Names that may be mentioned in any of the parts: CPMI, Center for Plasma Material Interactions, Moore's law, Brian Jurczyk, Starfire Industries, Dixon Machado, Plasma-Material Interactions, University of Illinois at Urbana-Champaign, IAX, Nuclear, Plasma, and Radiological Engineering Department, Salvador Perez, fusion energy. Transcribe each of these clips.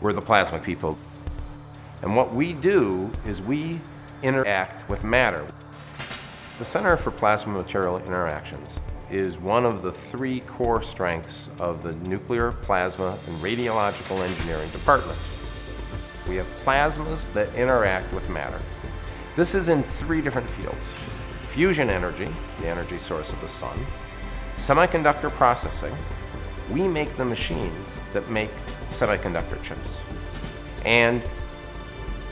We're the plasma people. And what we do is we interact with matter. The Center for Plasma-Material Interactions is one of the three core strengths of the Nuclear, Plasma, and Radiological Engineering Department. We have plasmas that interact with matter. This is in three different fields. Fusion energy, the energy source of the sun, semiconductor processing. We make the machines that make semiconductor chips, and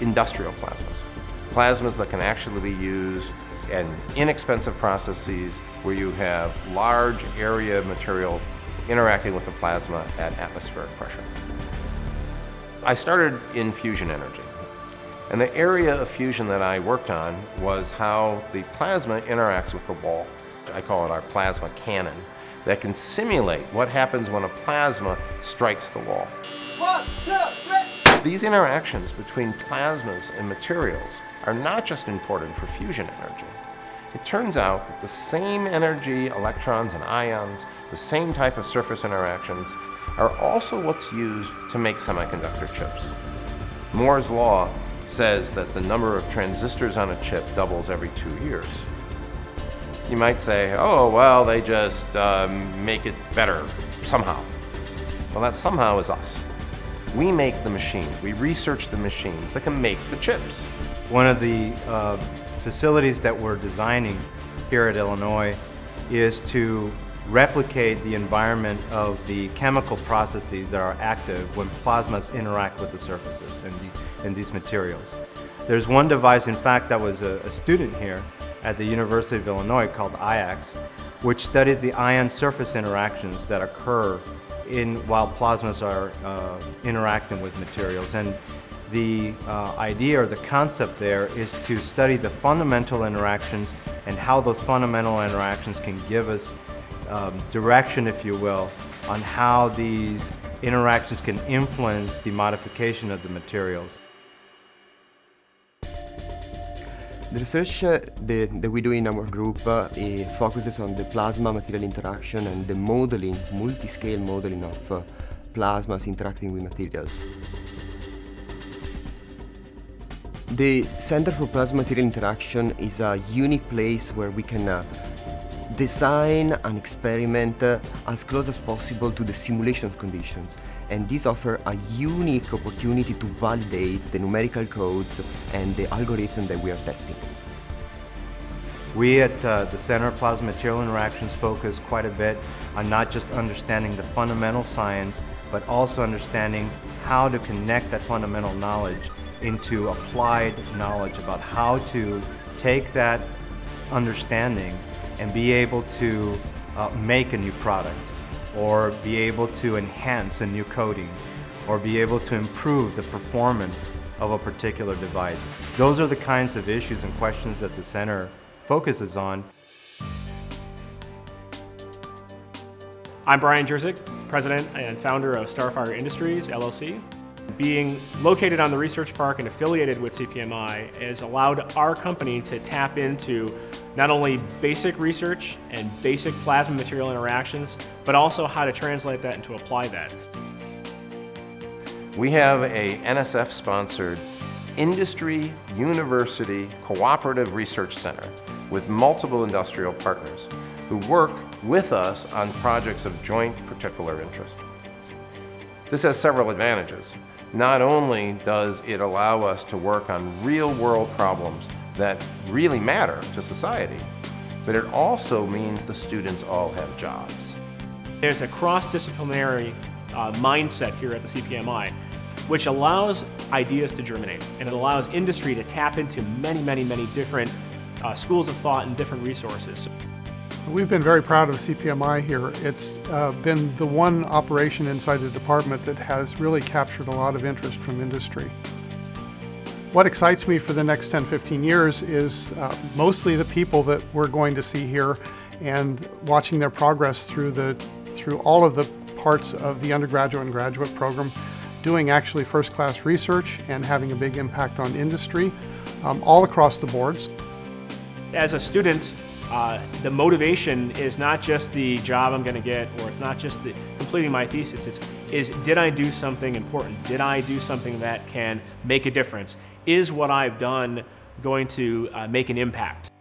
industrial plasmas. Plasmas that can actually be used in inexpensive processes where you have large area of material interacting with the plasma at atmospheric pressure. I started in fusion energy, and the area of fusion that I worked on was how the plasma interacts with the wall. I call it our plasma cannon, that can simulate what happens when a plasma strikes the wall. 1, 2, 3. These interactions between plasmas and materials are not just important for fusion energy. It turns out that the same energy, electrons and ions, the same type of surface interactions are also what's used to make semiconductor chips. Moore's law says that the number of transistors on a chip doubles every 2 years. You might say, oh, well, they just make it better somehow. Well, that somehow is us. We make the machines. We research the machines that can make the chips. One of the facilities that we're designing here at Illinois is to replicate the environment of the chemical processes that are active when plasmas interact with the surfaces and these materials. There's one device, in fact, that was a student here at the University of Illinois called IAX, which studies the ion surface interactions that occur while plasmas are interacting with materials. And the idea or the concept there is to study the fundamental interactions and how those fundamental interactions can give us direction, if you will, on how these interactions can influence the modification of the materials. The research that we do in our group focuses on the plasma-material interaction and the modeling, multi-scale modeling of plasmas interacting with materials. The Center for Plasma-Material Interaction is a unique place where we can design an experiment as close as possible to the simulation conditions. And these offer a unique opportunity to validate the numerical codes and the algorithm that we are testing. We at the Center for Plasma Material Interactions focus quite a bit on not just understanding the fundamental science, but also understanding how to connect that fundamental knowledge into applied knowledge about how to take that understanding and be able to make a new product, or be able to enhance a new coating, or be able to improve the performance of a particular device. Those are the kinds of issues and questions that the center focuses on. I'm Brian Jurczyk, president and founder of Starfire Industries, LLC. Being located on the Research Park and affiliated with CPMI has allowed our company to tap into not only basic research and basic plasma material interactions, but also how to translate that and to apply that. We have a NSF-sponsored industry, university, cooperative research center with multiple industrial partners who work with us on projects of joint particular interest. This has several advantages. Not only does it allow us to work on real-world problems that really matter to society, but it also means the students all have jobs. There's a cross-disciplinary mindset here at the CPMI, which allows ideas to germinate, and it allows industry to tap into many, many, many different schools of thought and different resources. We've been very proud of CPMI here. It's been the one operation inside the department that has really captured a lot of interest from industry. What excites me for the next 10-15 years is mostly the people that we're going to see here and watching their progress through all of the parts of the undergraduate and graduate program, doing actually first-class research and having a big impact on industry all across the boards. As a student, The motivation is not just the job I'm going to get, or it's not just the completing my thesis, is did I do something important? Did I do something that can make a difference? Is what I've done going to make an impact?